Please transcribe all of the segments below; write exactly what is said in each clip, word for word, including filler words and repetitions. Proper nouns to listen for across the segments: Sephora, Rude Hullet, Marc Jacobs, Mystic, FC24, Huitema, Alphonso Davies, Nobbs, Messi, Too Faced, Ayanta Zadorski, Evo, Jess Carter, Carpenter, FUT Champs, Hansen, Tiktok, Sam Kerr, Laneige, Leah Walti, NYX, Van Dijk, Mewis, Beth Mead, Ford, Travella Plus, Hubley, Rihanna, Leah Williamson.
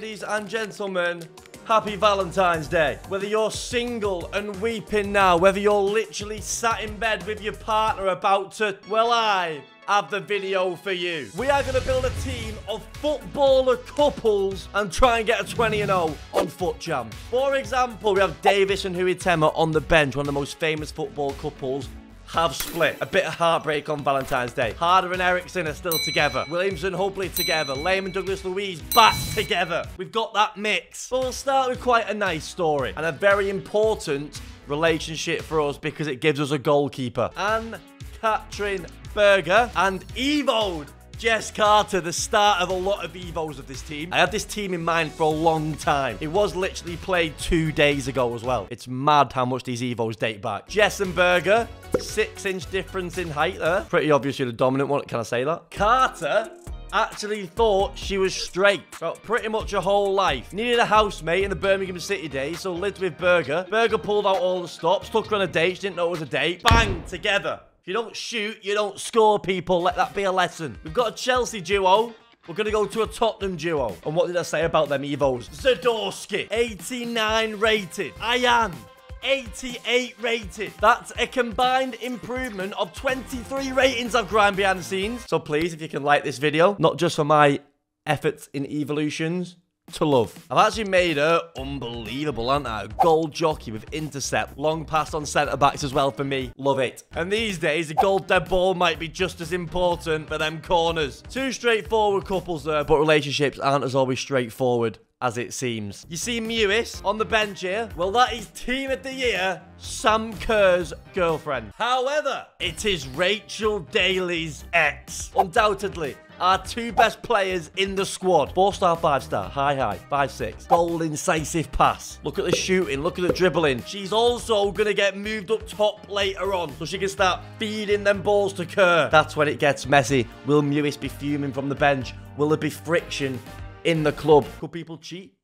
ladies and gentlemen, happy Valentine's Day. Whether you're single and weeping now, whether you're literally sat in bed with your partner about to, well, I have the video for you. We are going to build a team of footballer couples and try and get a twenty and oh on FUT Champs. For example, we have Davis and Huitema on the bench, one of the most famous football couples. Have split. A bit of heartbreak on Valentine's Day. Harder and Ericsson are still together. Williamson, Hubley together. Lame and Douglas-Louise back together. We've got that mix. But we'll start with quite a nice story and a very important relationship for us because it gives us a goalkeeper. Anne-Katrin Berger and Evo'd Jess Carter, the start of a lot of Evos of this team. I had this team in mind for a long time. It was literally played two days ago as well. It's mad how much these Evos date back. Jess and Berger, six inch difference in height there. Pretty obvious you're the dominant one. Can I say that? Carter actually thought she was straight about pretty much her whole life. Needed a housemate in the Birmingham City days, so lived with Berger. Berger pulled out all the stops, took her on a date. She didn't know it was a date. Bang, together. If you don't shoot, you don't score, people. Let that be a lesson. We've got a Chelsea duo. We're going to go to a Tottenham duo. And what did I say about them Evos? Zadorski, eighty-nine rated. Ayan, eighty-eight rated. That's a combined improvement of twenty-three ratings I've grind behind the scenes. So please, if you can like this video, not just for my efforts in evolutions, to love. I've actually made her unbelievable, haven't I? Gold jockey with intercept. Long pass on centre-backs as well for me. Love it. And these days, a gold dead ball might be just as important for them corners. Two straightforward couples there, but relationships aren't as always straightforward as it seems. You see Mewis on the bench here. Well, that is team of the year, Sam Kerr's girlfriend. However, it is Rachel Daly's ex. Undoubtedly, our two best players in the squad. Four-star, five-star, high-high, five-six. Goal incisive pass. Look at the shooting, look at the dribbling. She's also going to get moved up top later on, so she can start feeding them balls to Kerr. That's when it gets messy. Will Mewis be fuming from the bench? Will there be friction in the club? Could people cheat?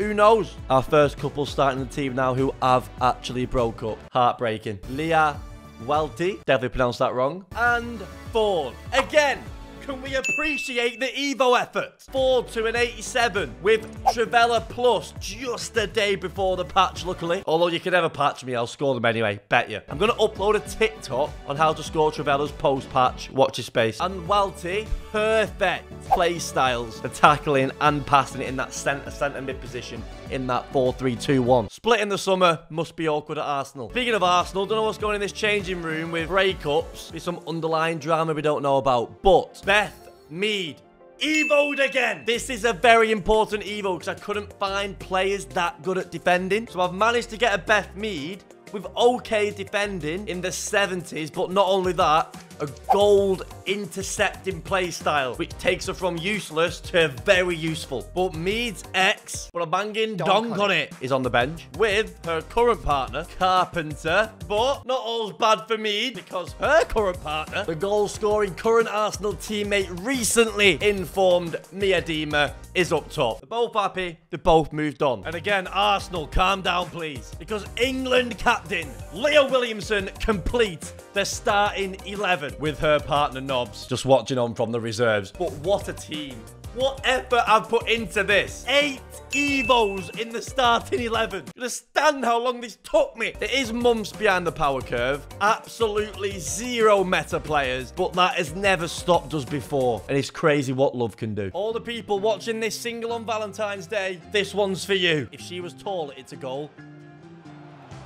Who knows? Our first couple starting the team now who have actually broke up. Heartbreaking. Leah Walti, definitely pronounced that wrong, and Ford. Again, can we appreciate the Evo effort? Ford to an eighty-seven with Travella Plus just a day before the patch, luckily. Although you can never patch me, I'll score them anyway, bet you. I'm going to upload a TikTok on how to score Travella's post-patch. Watch your space. And Walti, perfect play styles. The tackling and passing it in that centre, centre mid position in that four three two one. Split in the summer must be awkward at Arsenal. Speaking of Arsenal, don't know what's going in this changing room with breakups. There's some underlying drama we don't know about, but Beth Mead Evo'd again. This is a very important Evo because I couldn't find players that good at defending. So I've managed to get a Beth Mead with okay defending in the seventies, but not only that, a gold intercepting play style, which takes her from useless to very useful. But Mead's ex, well, a banging donk on it, is on the bench with her current partner, Carpenter. But not all's bad for Mead because her current partner, the goal-scoring current Arsenal teammate recently informed Miedema, is up top. They're both happy. They both moved on. And again, Arsenal, calm down, please. Because England captain Leah Williamson complete the starting eleven. With her partner Nobbs, just watching on from the reserves. But what a team. What effort I've put into this. Eight Evos in the starting eleven. You understand how long this took me. It is months behind the power curve. Absolutely zero meta players. But that has never stopped us before. And it's crazy what love can do. All the people watching this single on Valentine's Day, this one's for you. If she was tall, it's a goal.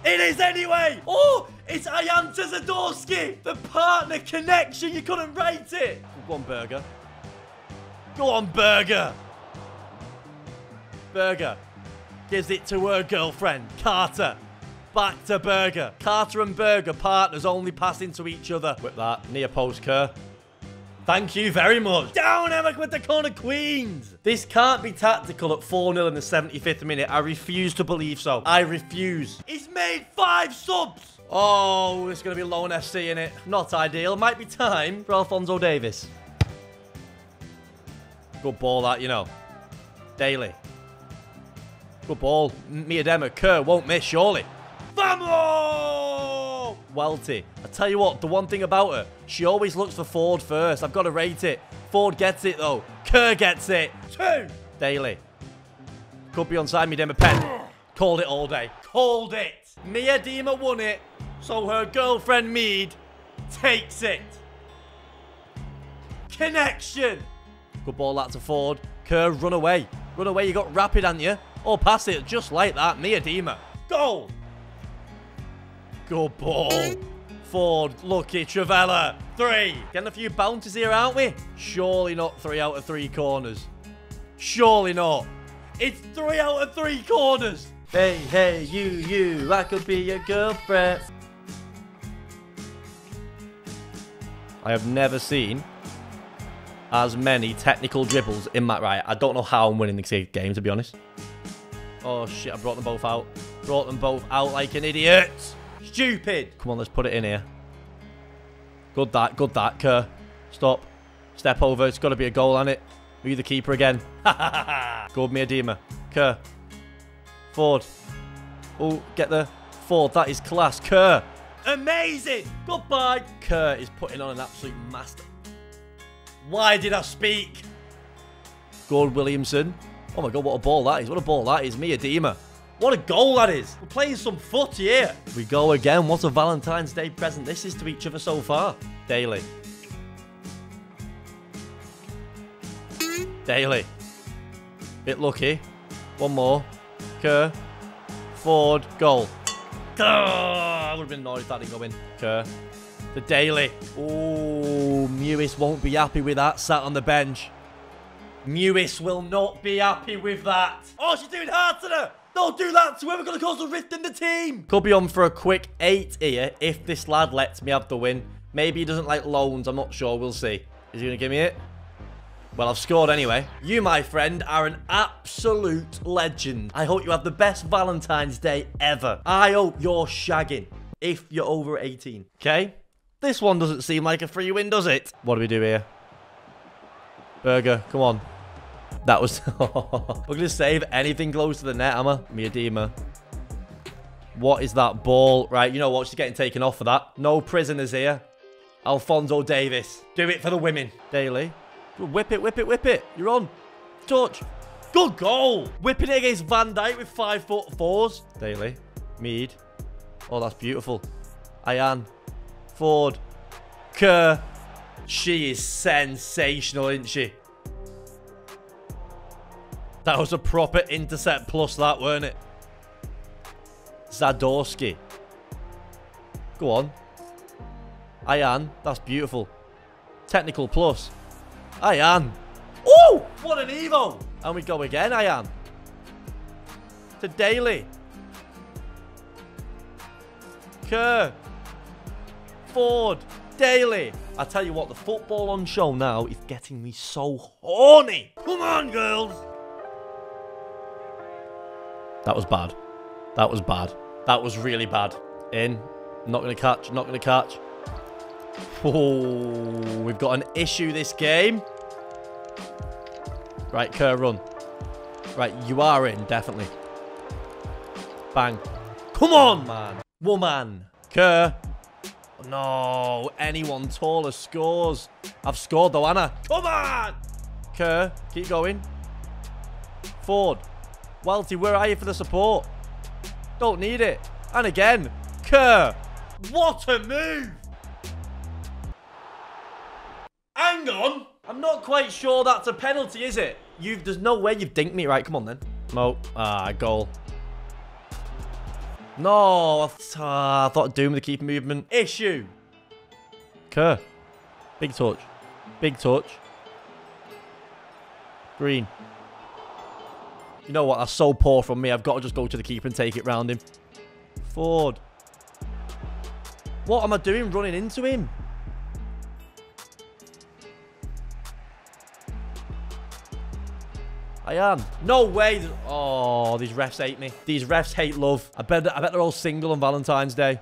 It is anyway! Oh, it's Ayanta Zadorski! The partner connection, you couldn't rate it! Go on, Berger. Go on, Berger! Berger gives it to her girlfriend, Carter. Back to Berger. Carter and Berger, partners only passing to each other. Whip that, near post, Kerr. Thank you very much. Down, Emma, with the corner queens. This can't be tactical at four nil in the seventy-fifth minute. I refuse to believe so. I refuse. He's made five subs. Oh, it's going to be lone F C, in it. Not ideal. Might be time for Alphonso Davies. Good ball, that, you know. Daly. Good ball. Miedema, Kerr won't miss, surely. Vamos! Walti. I tell you what, the one thing about her, she always looks for Ford first. I've got to rate it. Ford gets it, though. Kerr gets it. Two. Daly. Could be onside. Miedema pen. Called it all day. Called it. Miedema won it. So her girlfriend Mead takes it. Connection. Good ball out to Ford. Kerr, run away. Run away. You got rapid, haven't you? Oh, pass it. Just like that. Miedema. Goal. Good ball. Ford, lucky. Travella. Three. Getting a few bounties here, aren't we? Surely not three out of three corners. Surely not. It's three out of three corners. Hey, hey, you, you. I could be your girlfriend. I have never seen as many technical dribbles in that right. I don't know how I'm winning this game, to be honest. Oh, shit. I brought them both out. Brought them both out like an idiot. Stupid. Come on, let's put it in here. Good that. Good that, Kerr. Stop. Step over. It's got to be a goal, hasn't it? Be the keeper again. Ha ha ha. Good, Miedema. Kerr. Ford. Oh, get the Ford. That is class. Kerr. Amazing. Goodbye. Kerr is putting on an absolute master. Why did I speak? Good, Williamson. Oh my god, what a ball that is. What a ball that is. Miedema. What a goal that is. We're playing some foot here. We go again. What a Valentine's Day present this is to each other so far. Daly. Daly. Bit lucky. One more. Kerr. Ford. Goal. Kerr. I would have been annoyed if that didn't go in. Kerr. The Daly. Oh, Mewis won't be happy with that sat on the bench. Mewis will not be happy with that. Oh, she's doing hard to her. Don't do that to her. We're going to cause a rift in the team. Could be on for a quick eight here if this lad lets me have the win. Maybe he doesn't like loans. I'm not sure. We'll see. Is he going to give me it? Well, I've scored anyway. You, my friend, are an absolute legend. I hope you have the best Valentine's Day ever. I hope you're shagging if you're over eighteen. Okay? This one doesn't seem like a free win, does it? What do we do here? Berger, come on. That was... We're going to save anything close to the net, am I? Miedema. What is that ball? Right, you know what? She's getting taken off for that. No prisoners here. Alphonso Davies. Do it for the women. Daly. Whip it, whip it, whip it. You're on. Touch. Good goal. Whipping it against Van Dijk with five foot fours. Daly. Mead. Oh, that's beautiful. Ayan. Ford. Kerr. She is sensational, isn't she? That was a proper intercept plus that, weren't it? Zadorski. Go on. Ayan. That's beautiful. Technical plus. Ayan. Oh, what an Evo. And we go again, Ayan. To Daly. Kerr. Ford. Daly. I tell you what, the football on show now is getting me so horny. Come on, girls. That was bad. That was bad. That was really bad. In. Not going to catch. Not going to catch. Oh, we've got an issue this game. Right, Kerr, run. Right, you are in, definitely. Bang. Come on, man. Woman. Kerr. No, anyone taller scores. I've scored, though, Anna. Come on. Kerr, keep going. Ford. Walti, where are you for the support? Don't need it. And again. Kerr. What a move. Hang on. I'm not quite sure that's a penalty, is it? You've, there's no way you've dinked me. Right, come on then. No. Ah, goal. No. I, th ah, I thought Doom, the keeper movement. Issue. Kerr. Big touch. Big touch. Green. You know what? That's so poor from me. I've got to just go to the keeper and take it round him. Ford. What am I doing running into him? I am. No way. Oh, these refs hate me. These refs hate love. I bet, I bet they're all single on Valentine's Day.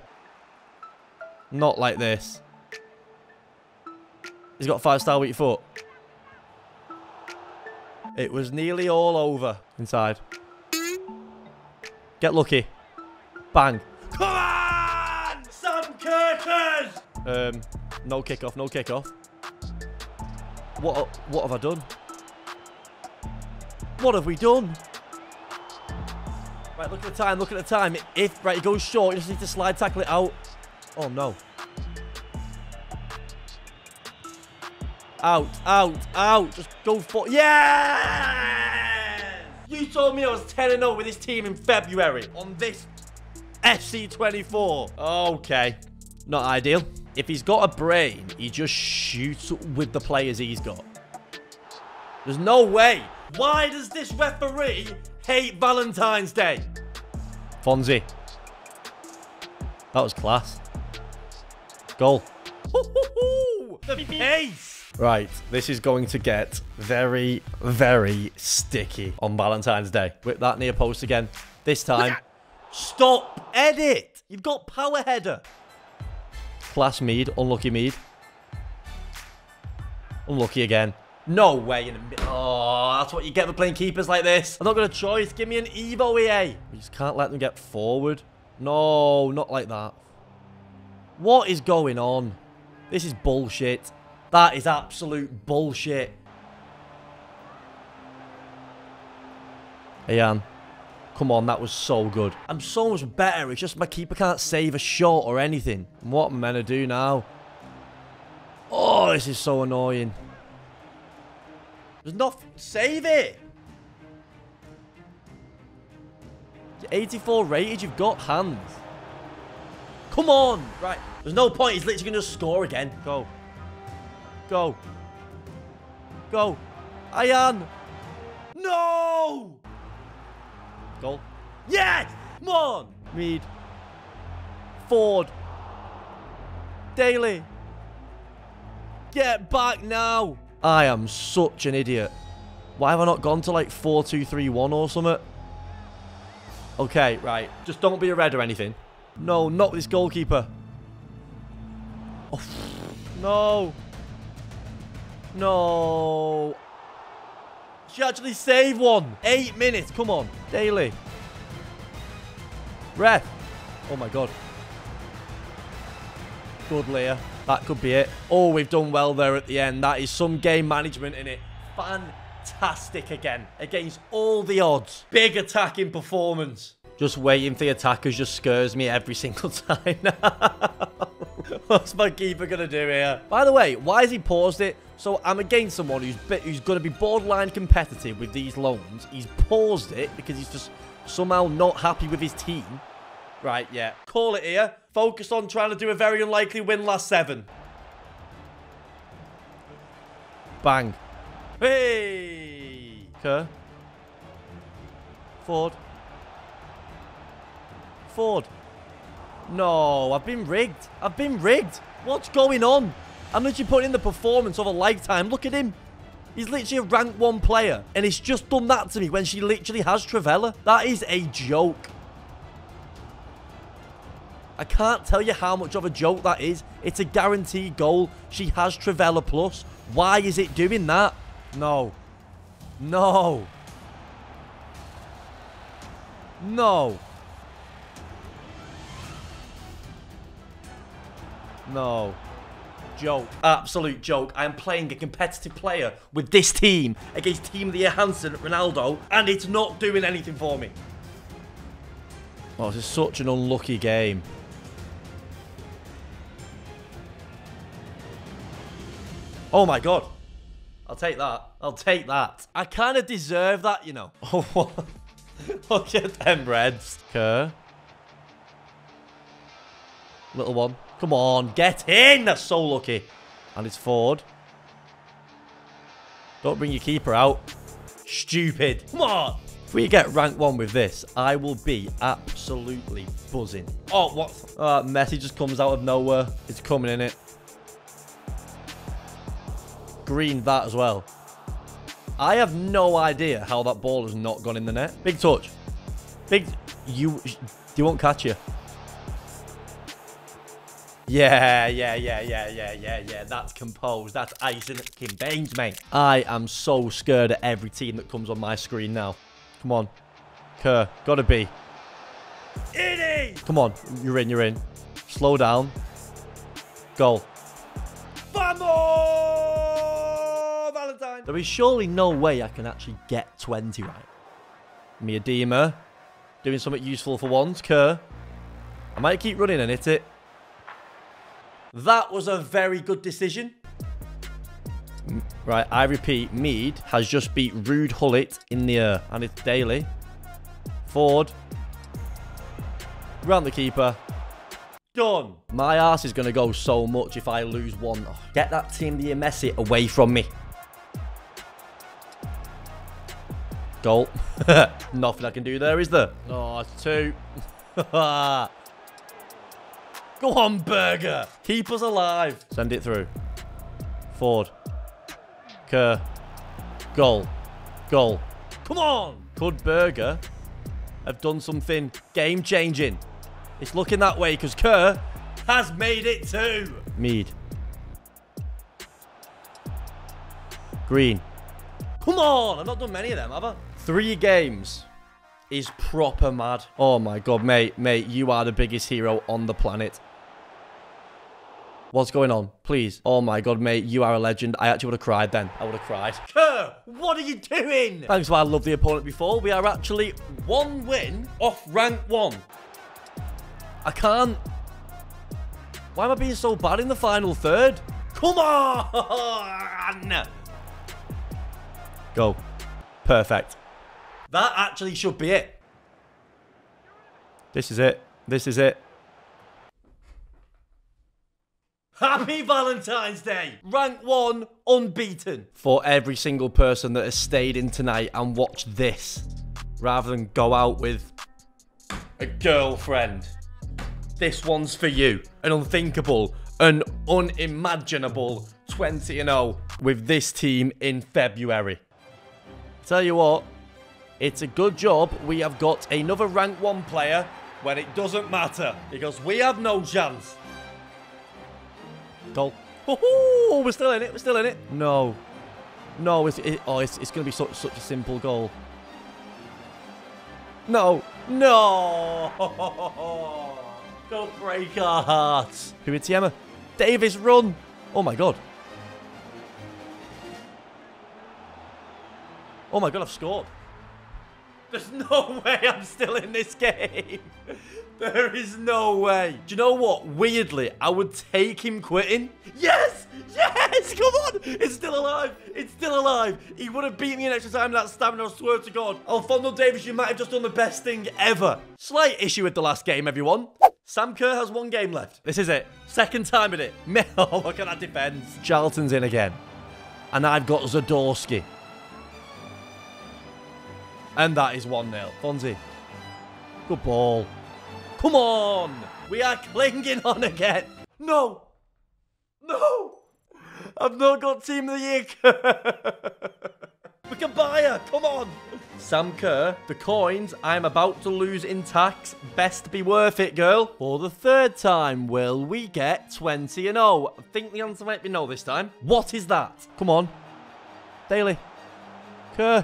Not like this. He's got five-star weak foot. It was nearly all over. Inside. Get lucky. Bang. Come on! Sam Kerr! Um, no kickoff, no kickoff. What, what have I done? What have we done? Right, look at the time, look at the time. If, right, he goes short, you just need to slide tackle it out. Oh, no. Out, out, out. Just go for... Yeah! You told me I was ten and oh with this team in February on this F C twenty-four. Okay. Not ideal. If he's got a brain, he just shoots with the players he's got. There's no way. Why does this referee hate Valentine's Day? Fonzie. That was class. Goal. The pace. Right, this is going to get very, very sticky on Valentine's Day. Whip that near post again. This time. Stop. Edit. You've got power header. Class Mead. Unlucky Mead. Unlucky again. No way in the middle. Oh, that's what you get for playing keepers like this. I'm not got a choice. Give me an Evo E A. We just can't let them get forward. No, not like that. What is going on? This is bullshit. That is absolute bullshit. Hey, Anne. Come on, that was so good. I'm so much better. It's just my keeper can't save a shot or anything. And what am I meant to do now? Oh, this is so annoying. There's nothing. Save it. eighty-four rated. You've got hands. Come on. Right. There's no point. He's literally going to score again. Go. Go. Go. Ayan. No. Goal. Yes. Come on. Mead. Ford. Daly. Get back now. I am such an idiot. Why have I not gone to like four two three one or something? Okay, right. Just don't be a red or anything. No, not this goalkeeper. Oh, no. No. She actually saved one. Eight minutes. Come on. Daly. Ref. Oh, my God. Good, Leah. That could be it. Oh, we've done well there at the end. That is some game management in it. Fantastic again. Against all the odds. Big attacking performance. Just waiting for the attackers just scares me every single time now. What's my keeper going to do here? By the way, why has he paused it? So I'm against someone who's, who's going to be borderline competitive with these loans. He's paused it because he's just somehow not happy with his team. Right, yeah. Call it here. Focus on trying to do a very unlikely win last seven. Bang. Hey! Kerr. Ford. Ford. No, I've been rigged. I've been rigged. What's going on? I'm literally putting in the performance of a lifetime. Look at him. He's literally a rank one player. And it's just done that to me when she literally has Travella. That is a joke. I can't tell you how much of a joke that is. It's a guaranteed goal. She has Travella Plus. Why is it doing that? No. No. No. No. Joke. Absolute joke. I am playing a competitive player with this team against Team of the Year Hansen, Ronaldo, and it's not doing anything for me. Oh, this is such an unlucky game. Oh, my God. I'll take that. I'll take that. I kind of deserve that, you know. Oh, what? Look at them reds. Kerr. Little one. Come on. Get in. That's so lucky. And it's Ford. Don't bring your keeper out. Stupid. Come on. If we get rank one with this, I will be absolutely buzzing. Oh, what? Uh, Messi just comes out of nowhere. It's coming in it. Green that as well. I have no idea how that ball has not gone in the net. Big touch. Big... You... You won't catch you. Yeah, yeah, yeah, yeah, yeah, yeah, yeah. That's composed. That's ice in the veins, mate. I am so scared at every team that comes on my screen now. Come on. Kerr. Gotta be. It is! Come on. You're in, you're in. Slow down. Goal. Vamos! There is surely no way I can actually get twenty right. Miedema. doing something useful for once. Kerr. I might keep running and hit it. That was a very good decision. Right, I repeat, Mead has just beat Rude Hullet in the air. And it's Daly. Ford. Round the keeper. Done. My arse is going to go so much if I lose one. Oh, get that team the Messi away from me. Goal. Nothing I can do there, is there? Oh, it's two. Go on, Berger. Keep us alive. Send it through. Ford. Kerr. Goal. Goal. Come on. Could Berger have done something game-changing? It's looking that way because Kerr has made it too. Mead. Green. Come on. I've not done many of them, have I? Three games is proper mad. Oh, my God, mate. Mate, you are the biggest hero on the planet. What's going on? Please. Oh, my God, mate. You are a legend. I actually would have cried then. I would have cried. Kerr, what are you doing? Thanks for I love the opponent before. We are actually one win off rank one. I can't. Why am I being so bad in the final third? Come on! Go. Perfect. That actually should be it. This is it. This is it. Happy Valentine's Day. Rank one, unbeaten. For every single person that has stayed in tonight and watched this, rather than go out with a girlfriend. This one's for you. An unthinkable, an unimaginable twenty and oh with this team in February. Tell you what, it's a good job we have got another rank one player when it doesn't matter because we have no chance. Goal. Oh, we're still in it. We're still in it. No. No, it's, it, oh, it's, it's going to be such, such a simple goal. No. No. Don't break our hearts. Who is Miedema? Davies, run. Oh, my God. Oh, my God, I've scored. There's no way I'm still in this game. There is no way. Do you know what? Weirdly, I would take him quitting. Yes! Yes! Come on! It's still alive. It's still alive. He would have beat me an extra time in that stamina, I swear to God. Alphonso Davies, you might have just done the best thing ever. Slight issue with the last game, everyone. Sam Kerr has one game left. This is it. Second time in it. Oh, look at that defense. Charlton's in again. And I've got Zadorski. And that is one nil. Fonzie. Good ball. Come on. We are clinging on again. No. No. I've not got team of the year. We can buy her. Come on. Sam Kerr. The coins I'm about to lose in tax. Best be worth it, girl. For the third time, will we get twenty and oh? I think the answer might be no this time. What is that? Come on. Daly. Kerr.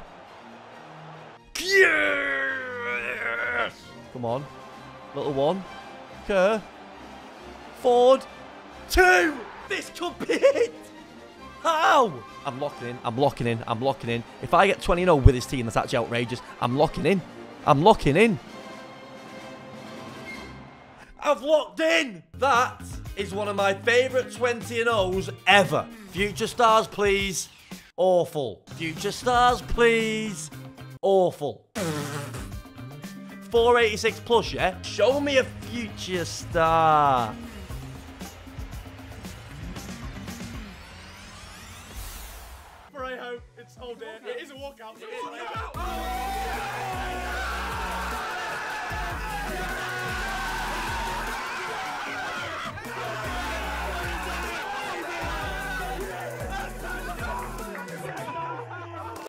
Yes! Come on. Little one. Kerr. Ford. Two! This could be it! How? I'm locking in. I'm locking in. I'm locking in. If I get twenty and oh with this team, that's actually outrageous. I'm locking in. I'm locking in. I've locked in! That is one of my favourite twenty and ohs ever. Future stars, please. Awful. Future stars, please. Awful. four eighty-six plus, yeah? Show me a future star. Pray home. It's all day. It is a walkout. It is a walkout.